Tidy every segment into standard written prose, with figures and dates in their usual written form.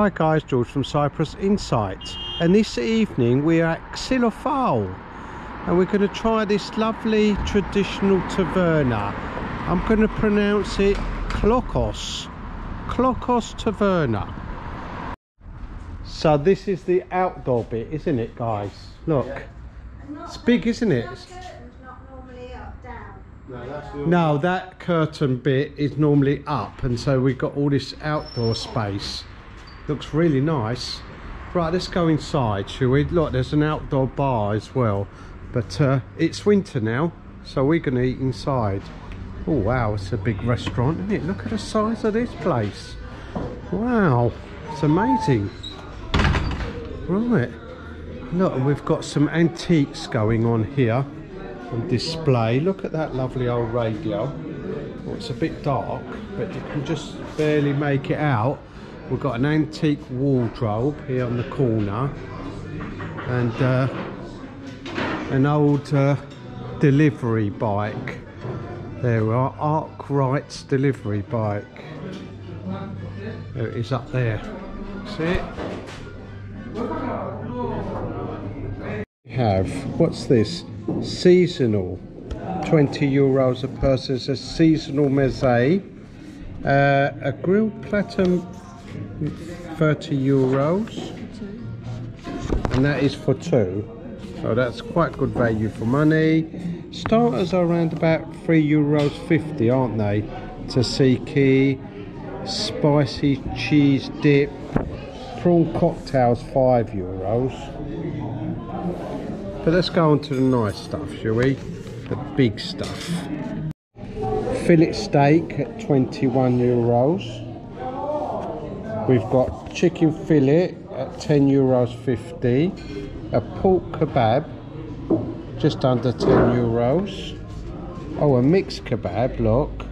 Hi guys, George from Cyprus Insight, and this evening we are at Xylofagou and we're going to try this lovely traditional taverna. I'm going to pronounce it Klokkos taverna. So this is the outdoor bit, isn't it guys? Look, yeah. It's big, isn't it? No, that curtain bit is normally up, and so we've got all this outdoor space. Looks really nice. Right, let's go inside, shall we? Look, there's an outdoor bar as well, but it's winter now, so we're gonna eat inside. Oh wow, it's a big restaurant, isn't it? Look at the size of this place. Wow, it's amazing. Right, look, we've got some antiques going on here on display. Look at that lovely old radio. Well, it's a bit dark, but you can just barely make it out. We've got an antique wardrobe here on the corner, and an old delivery bike. There we are, Arkwright's delivery bike. There it is up there. See it? We have, what's this? Seasonal, €20 a person. It's a seasonal mezze, a grilled platter. €30, and that is for two, so that's quite good value for money. Starters are around about €3.50, aren't they? Tzatziki, spicy cheese dip, prawn cocktails €5. But let's go on to the nice stuff, shall we? The big stuff. Fillet steak at €21. We've got chicken fillet at €10.50, a pork kebab just under €10, oh a mixed kebab, look,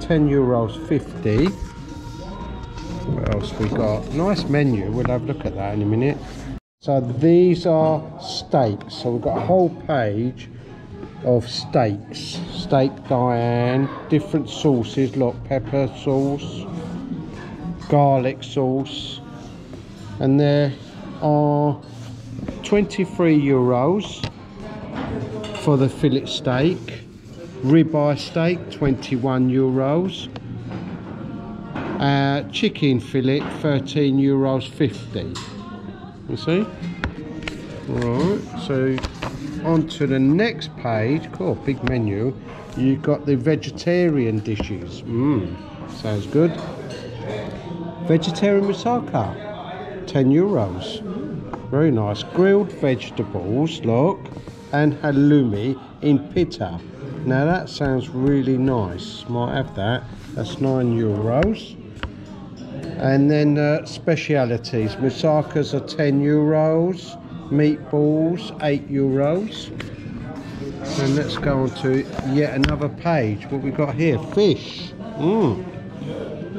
€10.50. What else we got? Nice menu, we'll have a look at that in a minute. So these are steaks, so we've got a whole page of steaks. Steak Diane, different sauces, look, pepper sauce, garlic sauce, and there are €23 for the fillet steak. Ribeye steak €21, chicken fillet €13.50. You see? Right, so on to the next page. Cool, big menu. You've got the vegetarian dishes. Sounds good. Vegetarian moussaka, €10. Very nice. Grilled vegetables, look, and halloumi in pita. Now that sounds really nice. Might have that. That's €9. And then specialities. Moussakas are €10. Meatballs, €8. And let's go on to yet another page. What we got here? Fish.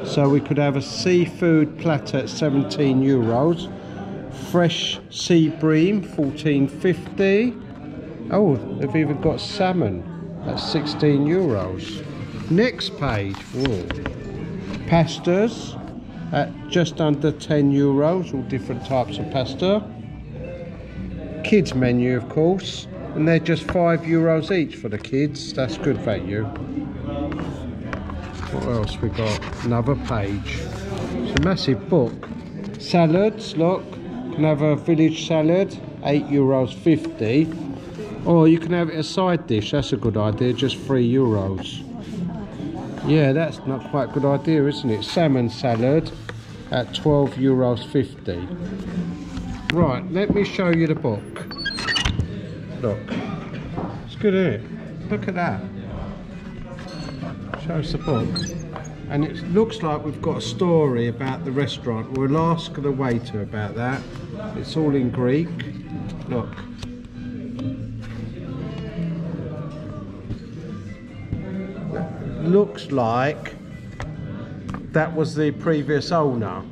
So we could have a seafood platter at €17. Fresh sea bream, £14.50. Oh, they've even got salmon at €16. Next page. Whoa. Pastas at just under €10. All different types of pasta. Kids menu, of course. And they're just €5 each for the kids. That's good value. What else we got? Another page. It's a massive book. Salads, look. You can have a village salad, €8.50. Or you can have it a side dish, that's a good idea, just €3. Yeah, that's not quite a good idea, isn't it? Salmon salad at €12.50. Right, let me show you the book. Look. It's good, isn't it? Look at that. Shows the book, and it looks like we've got a story about the restaurant. We'll ask the waiter about that. It's all in Greek. Look, that looks like that was the previous owner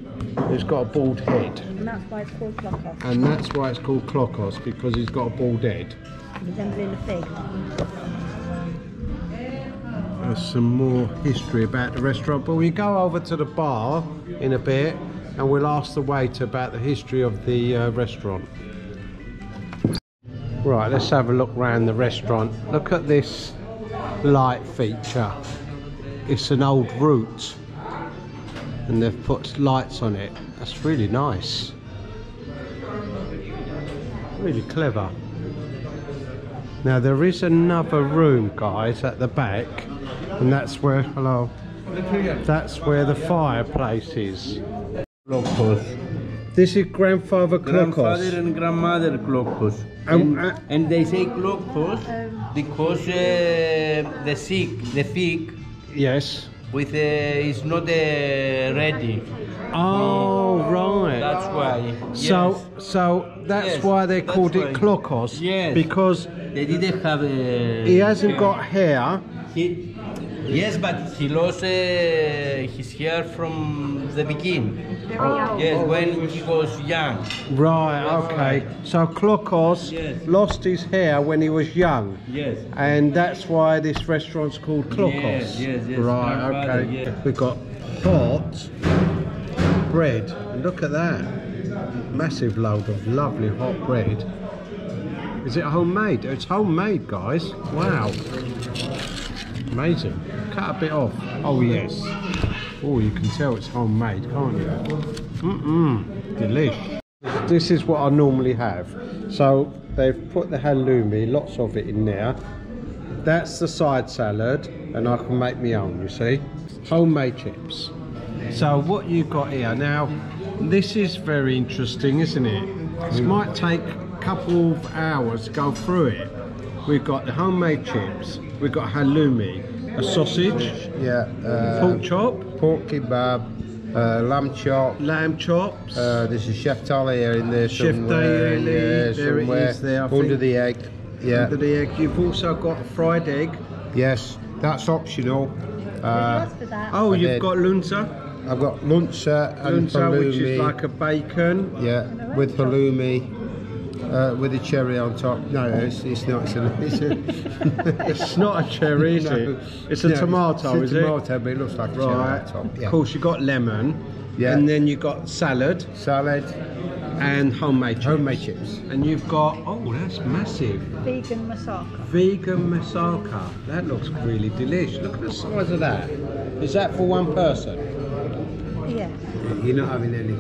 who's got a bald head, and that's why it's called Klokkos. And that's why it's called Klokkos, because he's got a bald head resembling a pig. Some more history about the restaurant, but we go over to the bar in a bit and we'll ask the waiter about the history of the restaurant. Right, let's have a look around the restaurant. Look at this light feature. It's an old root and they've put lights on it. That's really nice. Really clever. Now there is another room, guys, at the back, and that's where, hello, that's where the fireplace is. Klokkos. This is grandfather Klokkos. Grandfather and grandmother Klokkos. And they say Klokkos because the fig. Yes. With is not ready. Oh, right. That's why. So, yes. Why they called it Klokkos. Yes. Because they didn't have. He hasn't got hair. Yes, but he lost his hair from the beginning. Yes, when he was young. Right. Okay. So Klokkos lost his hair when he was young. Yes. And that's why this restaurant's called Klokkos. Yes. Yes. Yes. Right. Okay. Yes. We've got hot bread. Look at that. Massive load of lovely hot bread. Is it homemade? It's homemade, guys. Wow. Amazing. Cut a bit off. Oh yes. Oh, you can tell it's homemade, can't you? Delish. This is what I normally have. So they've put the halloumi, lots of it in there. That's the side salad, and I can make my own, you see. Homemade chips. So what you've got here now, this is very interesting, isn't it? This might take a couple of hours to go through it. We've got the homemade chips, we've got halloumi, a sausage, pork chop, pork kebab, lamb chop, this is chef Tali here in there, chef Tali, there it is there, under the egg, under the egg. You've also got a fried egg. Yes, that's optional. Oh, you've got lunza. I've got lunza and halloumi, which is like a bacon. Yeah, with halloumi. With a cherry on top. No, it's not. It's not a cherry, is it? It's a tomato, is it? It's a tomato, but it looks like a cherry on top. Yeah. Of course, you got lemon, and then you got salad, and homemade chips. And you've got that's massive. Vegan moussaka. Vegan moussaka. That looks really delicious. Look at the size of that. Is that for one person? Yes. You're not having any.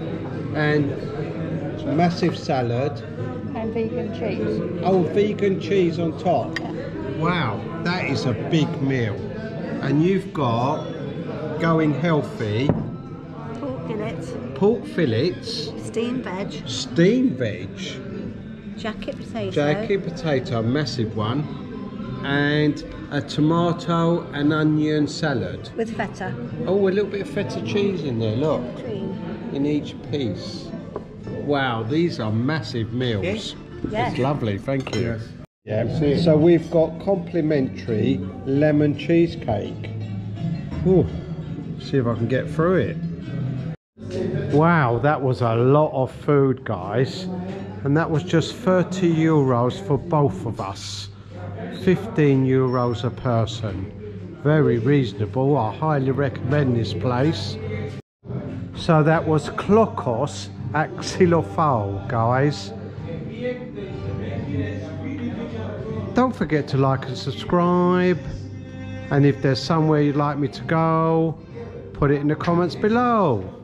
And massive salad. And vegan cheese. Oh, vegan cheese on top. Wow, that is a big meal. And you've got, going healthy, pork fillets. Steamed veg. Jacket potato. Massive one. And a tomato and onion salad. With feta. Oh, a little bit of feta cheese in there, look. In each piece. Wow, these are massive meals. Yes. It's lovely, thank you. Yeah. So we've got complimentary lemon cheesecake. Ooh, see if I can get through it. Wow, that was a lot of food, guys. And that was just €30 for both of us. €15 a person. Very reasonable. I highly recommend this place. So that was Klokkos at Xylofagou, guys. Don't forget to like and subscribe, and if there's somewhere you'd like me to go, put it in the comments below.